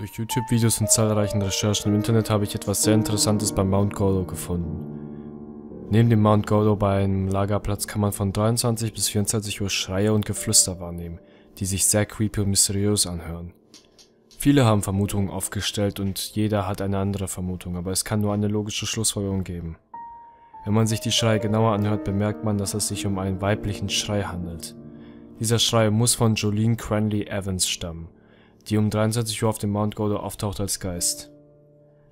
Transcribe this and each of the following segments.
Durch YouTube-Videos und zahlreichen Recherchen im Internet habe ich etwas sehr Interessantes beim Mount Gordo gefunden. Neben dem Mount Gordo bei einem Lagerplatz kann man von 23 bis 24 Uhr Schreie und Geflüster wahrnehmen, die sich sehr creepy und mysteriös anhören. Viele haben Vermutungen aufgestellt und jeder hat eine andere Vermutung, aber es kann nur eine logische Schlussfolgerung geben. Wenn man sich die Schreie genauer anhört, bemerkt man, dass es sich um einen weiblichen Schrei handelt. Dieser Schrei muss von Jolene Cranley Evans stammen, die um 23 Uhr auf dem Mount Gordo auftaucht als Geist.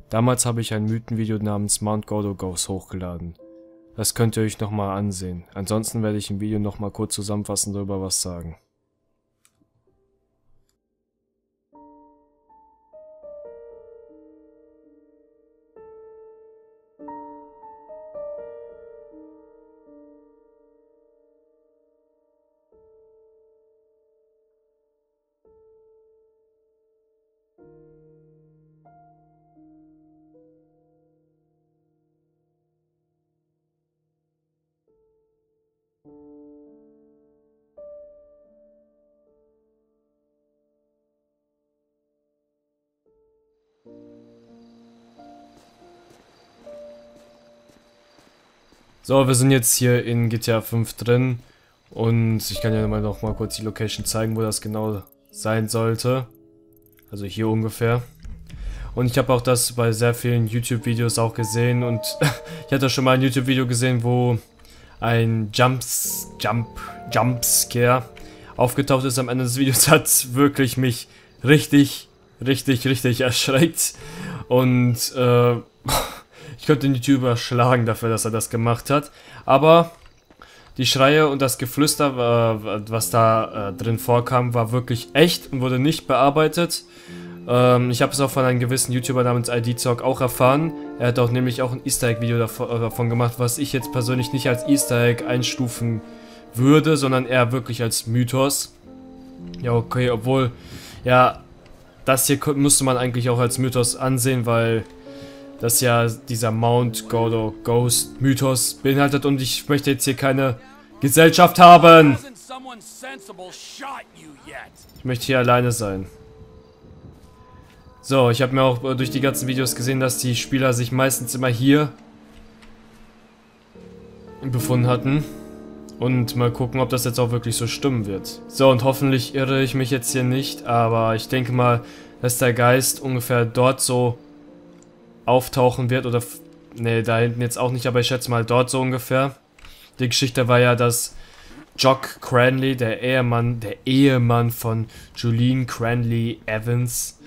Damals habe ich ein Mythenvideo namens Mount Gordo Ghost hochgeladen. Das könnt ihr euch nochmal ansehen, ansonsten werde ich im Video nochmal kurz zusammenfassend darüber was sagen. So, wir sind jetzt hier in GTA 5 drin und ich kann ja noch mal kurz die Location zeigen, wo das genau sein sollte. Also hier ungefähr. Und ich habe auch das bei sehr vielen YouTube-Videos auch gesehen und ich hatte schon mal ein YouTube-Video gesehen, wo ein Jumpscare aufgetaucht ist am Ende des Videos. Hat wirklich mich richtig erschreckt und ich könnte den YouTuber schlagen dafür, dass er das gemacht hat. Aber die Schreie und das Geflüster, was da drin vorkam, war wirklich echt und wurde nicht bearbeitet. Ich habe es auch von einem gewissen YouTuber namens IDzog auch erfahren. Er hat auch nämlich auch ein Easter Egg Video davon gemacht, was ich jetzt persönlich nicht als Easter Egg einstufen würde, sondern eher wirklich als Mythos. Ja, okay, obwohl, ja, das hier müsste man eigentlich auch als Mythos ansehen, weil das ja dieser Mount Gordo Ghost Mythos beinhaltet und ich möchte jetzt hier keine Gesellschaft haben. Ich möchte hier alleine sein. So, ich habe mir auch durch die ganzen Videos gesehen, dass die Spieler sich meistens immer hier befunden hatten. Und mal gucken, ob das jetzt auch wirklich so stimmen wird. So, und hoffentlich irre ich mich jetzt hier nicht, aber ich denke mal, dass der Geist ungefähr dort so auftauchen wird, oder ne, da hinten jetzt auch nicht, aber ich schätze mal dort so ungefähr. Die Geschichte war ja, dass Jock Cranley, der Ehemann von Jolene Cranley Evans,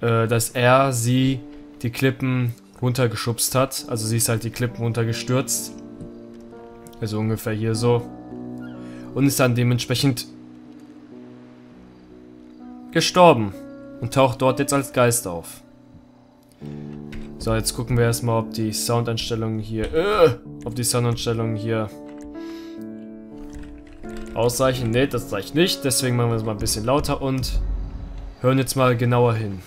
dass er sie die Klippen runtergeschubst hat, also sie ist halt die Klippen runtergestürzt, also ungefähr hier so, und ist dann dementsprechend gestorben und taucht dort jetzt als Geist auf. So, jetzt gucken wir erstmal, ob die Soundeinstellungen hier ausreichen. Ne, das reicht nicht, deswegen machen wir es mal ein bisschen lauter und hören jetzt mal genauer hin.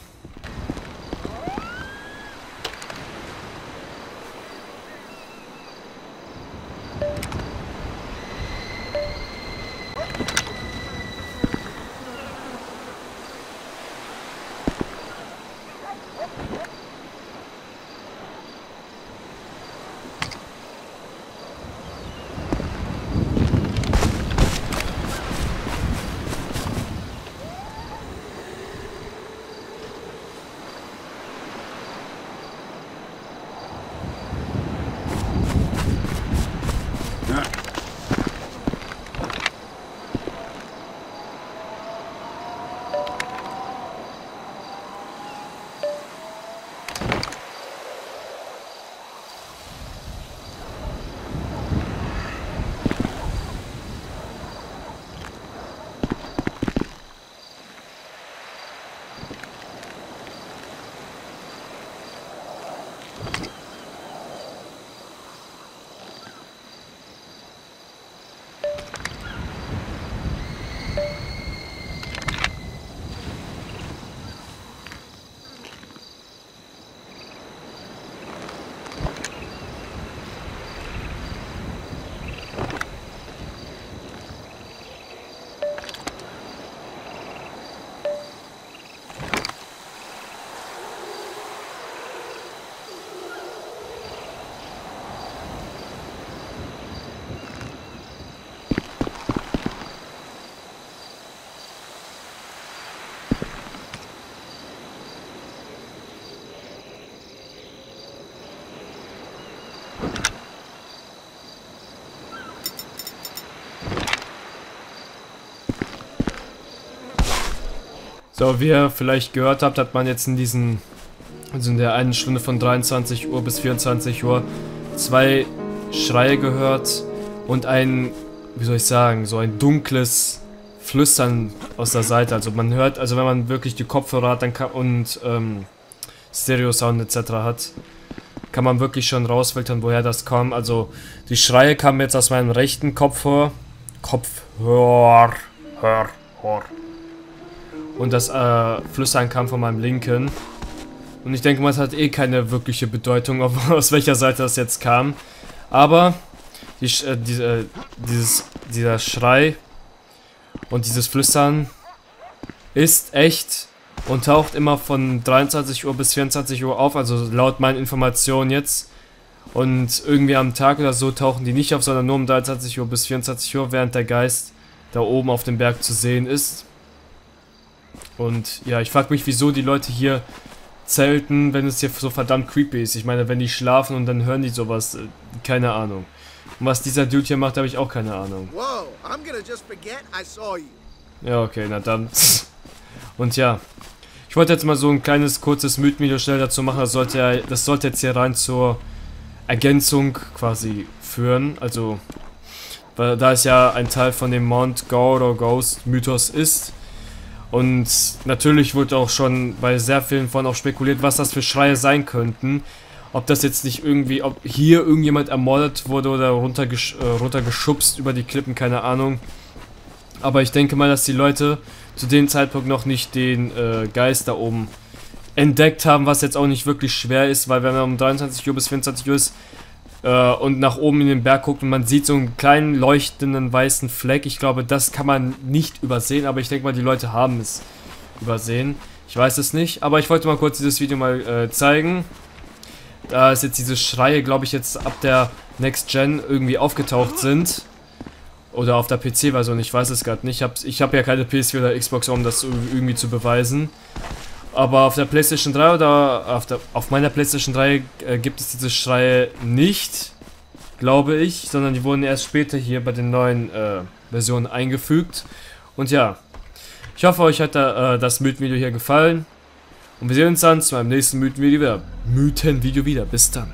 So, wie ihr vielleicht gehört habt, hat man jetzt in diesen, also in der einen Stunde von 23 Uhr bis 24 Uhr, 2 Schreie gehört und ein, wie soll ich sagen, so ein dunkles Flüstern aus der Seite. Also man hört, also wenn man wirklich die Kopfhörer hat dann kann, und Stereo-Sound etc. hat, kann man wirklich schon rausfiltern, woher das kam. Also die Schreie kamen jetzt aus meinem rechten Kopfhörer. Und das Flüstern kam von meinem linken. Und ich denke mal, es hat eh keine wirkliche Bedeutung, aus welcher Seite das jetzt kam. Aber dieser Schrei und dieses Flüstern ist echt und taucht immer von 23 Uhr bis 24 Uhr auf, also laut meinen Informationen jetzt. Und irgendwie am Tag oder so tauchen die nicht auf, sondern nur um 23 Uhr bis 24 Uhr, während der Geist da oben auf dem Berg zu sehen ist. Und ja, ich frage mich, wieso die Leute hier zelten, wenn es hier so verdammt creepy ist. Ich meine, wenn die schlafen und dann hören die sowas, keine Ahnung. Und was dieser Dude hier macht, habe ich auch keine Ahnung. Ja, okay, na dann. Und ja, ich wollte jetzt mal so ein kleines, kurzes Mythen-Video schnell dazu machen. Das sollte jetzt hier rein zur Ergänzung quasi führen. Also, weil da es ja ein Teil von dem Mount Gordo Ghost Mythos ist. Und natürlich wurde auch schon bei sehr vielen von auch spekuliert, was das für Schreie sein könnten. Ob das jetzt nicht irgendwie, ob hier irgendjemand ermordet wurde oder runtergeschubst über die Klippen, keine Ahnung. Aber ich denke mal, dass die Leute zu dem Zeitpunkt noch nicht den Geist da oben entdeckt haben, was jetzt auch nicht wirklich schwer ist, weil wenn man um 23 Uhr bis 24 Uhr ist und nach oben in den Berg guckt und man sieht so einen kleinen leuchtenden weißen Fleck, ich glaube, das kann man nicht übersehen, aber ich denke mal, die Leute haben es übersehen. Ich weiß es nicht, aber ich wollte mal kurz dieses Video mal zeigen. Da ist jetzt diese Schreie, glaube ich, jetzt ab der Next Gen irgendwie aufgetaucht sind. Oder auf der PC-Version, ich weiß es gerade nicht. Ich hab ja keine PS4 oder Xbox, um das irgendwie zu beweisen. Aber auf der PlayStation 3 oder auf meiner PlayStation 3 gibt es diese Schreie nicht, glaube ich. Sondern die wurden erst später hier bei den neuen Versionen eingefügt. Und ja, ich hoffe, euch hat das Mythen-Video hier gefallen. Und wir sehen uns dann zu meinem nächsten Mythen-Video wieder. Bis dann.